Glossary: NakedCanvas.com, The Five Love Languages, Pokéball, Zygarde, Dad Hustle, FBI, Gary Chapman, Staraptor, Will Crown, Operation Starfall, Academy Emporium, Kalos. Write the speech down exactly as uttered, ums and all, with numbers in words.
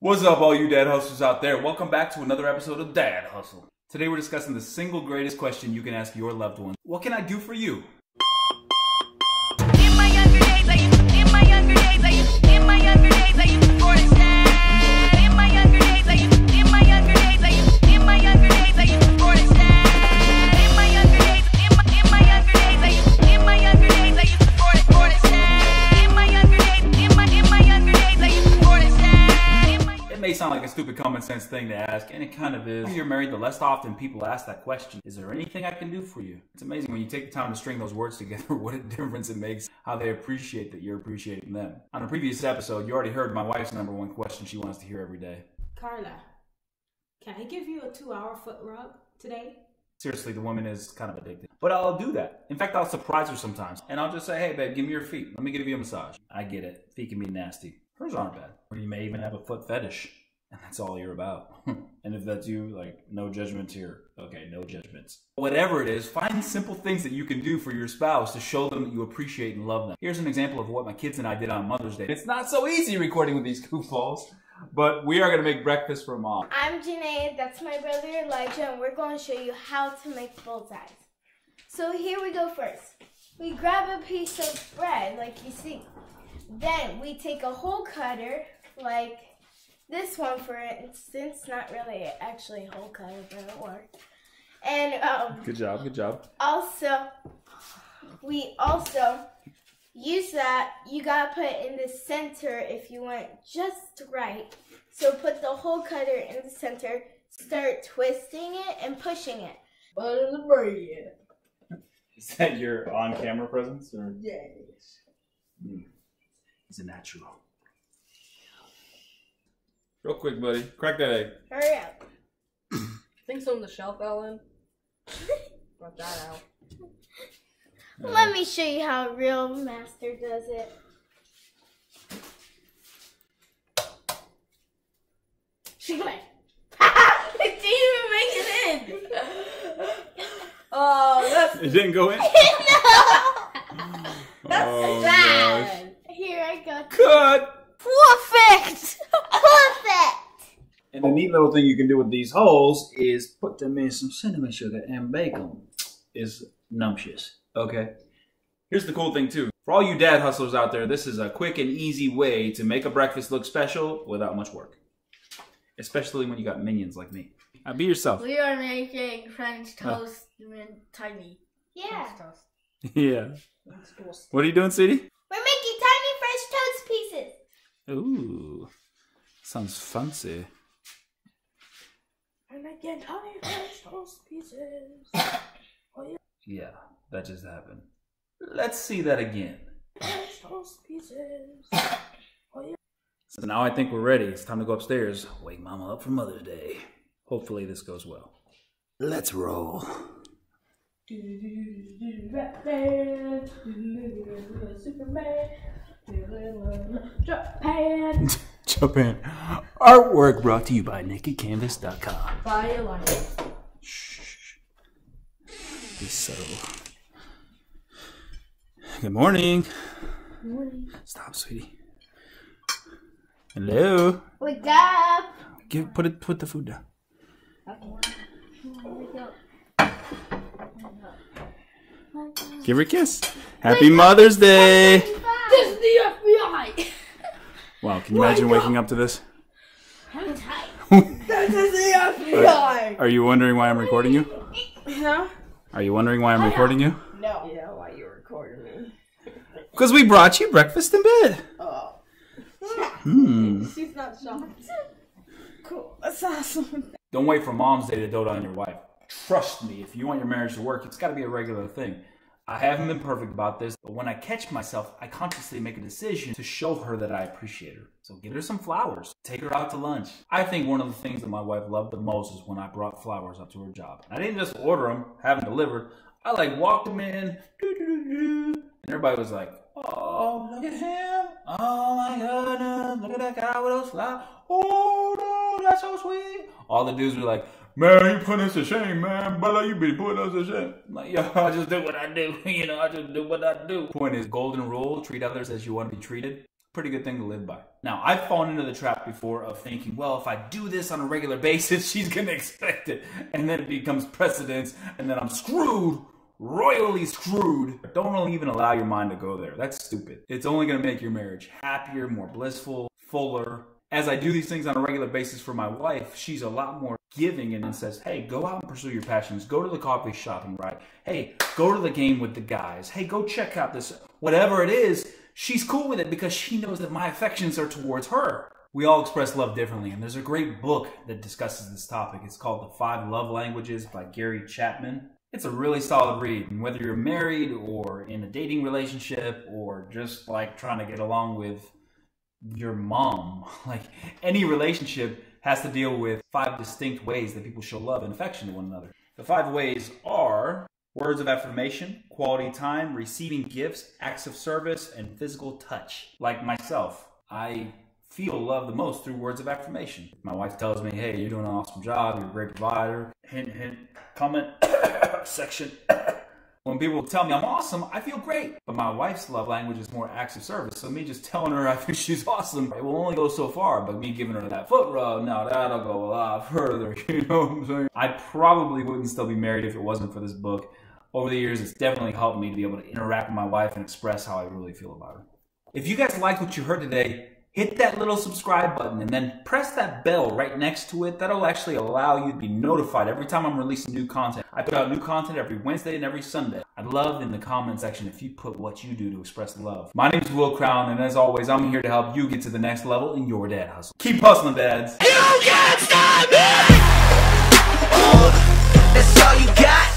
What's up, all you Dad Hustlers out there? Welcome back to another episode of Dad Hustle. Today we're discussing the single greatest question you can ask your loved one. What can I do for you? In my younger days, I used to, in my younger days, I used to, in my younger days, I used to afford a snack. In my younger days, I used to, in my younger days, I used to, in my younger days, I used to afford a snack. In my younger days, in my, in my younger days, I used to, in my younger days, I used to afford a, afford a snack. In my younger days, in my, in my younger days, I used to afford a snack. It may sound like a stupid common sense thing to ask, and it kind of is. When you're married, the less often people ask that question, is there anything I can do for you? It's amazing when you take the time to string those words together, what a difference it makes, how they appreciate that you're appreciating them. On a previous episode, you already heard my wife's number one question she wants to hear every day. Carla, can I give you a two-hour foot rub today? Seriously, the woman is kind of addicted. But I'll do that. In fact, I'll surprise her sometimes. And I'll just say, hey, babe, give me your feet. Let me give you a massage. I get it. Feet can be nasty. Hers aren't bad. Or you may even have a foot fetish. And that's all you're about. And if that's you, like, no judgments here. Okay, no judgments. Whatever it is, find simple things that you can do for your spouse to show them that you appreciate and love them. Here's an example of what my kids and I did on Mother's Day. It's not so easy recording with these goofballs, but we are going to make breakfast for Mom. I'm Janae, that's my brother Elijah, and we're going to show you how to make bullseyes. So here we go first. We grab a piece of bread, like you see. Then we take a hole cutter, like this one, for instance, not really actually a hole cutter, but it worked. And um, good job, good job. Also, we also use that. You gotta put it in the center if you want just right. So put the hole cutter in the center. Start twisting it and pushing it. Butter the bread. Is that your on-camera presence, or? Yes. Mm. It's a natural. Real quick, buddy. Crack that egg. Hurry up. I think some of the shell fell in. Got that out. Let right. me show you how a real master does it. She went. It didn't even make it in. Oh, that's... It didn't go in? No. That's oh, bad. Gosh. Here, I got... Cut! Perfect! And the neat little thing you can do with these holes is put them in some cinnamon sugar and bake them. It's numptious. Okay. Here's the cool thing too. For all you Dad Hustlers out there, this is a quick and easy way to make a breakfast look special without much work. Especially when you got minions like me. Now be yourself. We are making French toast huh? tiny. Yeah. French toast. Yeah. What are you doing, Sadie? We're making tiny French toast pieces. Ooh. Sounds fancy. I'm making tiny French toast pieces. Oh, yeah. Yeah, that just happened. Let's see that again. French toast pieces. Oh, yeah. So now I think we're ready. It's time to go upstairs. Wake Mama up for Mother's Day. Hopefully this goes well. Let's roll. Superman. Japan. Artwork brought to you by Naked Canvas dot com. Buy a light. Shh. Be subtle. Good morning. Good morning. Stop, sweetie. Hello. Wake up. Give put it put the food down. Okay. Wake up. Give her a kiss. Happy Mother's Day. This is the F B I. Wow, can you Why imagine waking up to this? I'm tired. This is the F B I! Are, are you wondering why I'm recording you? Huh? Are you wondering why I'm recording you? No. Yeah, why you recording me? Because we brought you breakfast in bed. Oh. Hmm. She's not shocked. Cool. That's awesome. Don't wait for Mom's Day to dote on your wife. Trust me, if you want your marriage to work, it's got to be a regular thing. I haven't been perfect about this, but when I catch myself, I consciously make a decision to show her that I appreciate her. So get her some flowers. Take her out to lunch. I think one of the things that my wife loved the most is when I brought flowers up to her job. I didn't just order them, have them delivered. I like walked them in, doo-doo-doo-doo, and everybody was like, oh, look at him. Oh my goodness, look at that guy with those flowers. Oh, no, that's so sweet. All the dudes were like, man, you putting us to shame, man. Bella, you be putting us to shame. Like, yo, I just do what I do. You know, I just do what I do. Point is, golden rule, treat others as you want to be treated. pretty good thing to live by. Now, I've fallen into the trap before of thinking, well, if I do this on a regular basis, she's going to expect it. And then it becomes precedence, and then I'm screwed, royally screwed. Don't even allow your mind to go there. That's stupid. It's only going to make your marriage happier, more blissful, fuller. As I do these things on a regular basis for my wife, she's a lot more giving and says, hey, go out and pursue your passions. Go to the coffee shop and write. Hey, go to the game with the guys. Hey, go check out this. Whatever it is, she's cool with it because she knows that my affections are towards her. We all express love differently, and there's a great book that discusses this topic. It's called The Five Love Languages by Gary Chapman. It's a really solid read, and whether you're married or in a dating relationship or just like trying to get along with your mom, like any relationship has to deal with five distinct ways that people show love and affection to one another. The five ways are words of affirmation, quality time, receiving gifts, acts of service, and physical touch. Like myself, I feel love the most through words of affirmation. My wife tells me, hey, you're doing an awesome job, you're a great provider, hint, hint, comment, section. When people tell me I'm awesome, I feel great. But my wife's love language is more acts of service. So me just telling her I think she's awesome, it will only go so far. But me giving her that foot rub, no, that'll go a lot further. You know what I'm saying? I probably wouldn't still be married if it wasn't for this book. Over the years, it's definitely helped me to be able to interact with my wife and express how I really feel about her. If you guys like what you heard today, hit that little subscribe button and then press that bell right next to it. That'll actually allow you to be notified every time I'm releasing new content. I put out new content every Wednesday and every Sunday. I'd love in the comment section if you put what you do to express love. My name is Will Crown, and as always, I'm here to help you get to the next level in your dad hustle. Keep hustling, dads. You can't stop me. Ooh, that's all you got.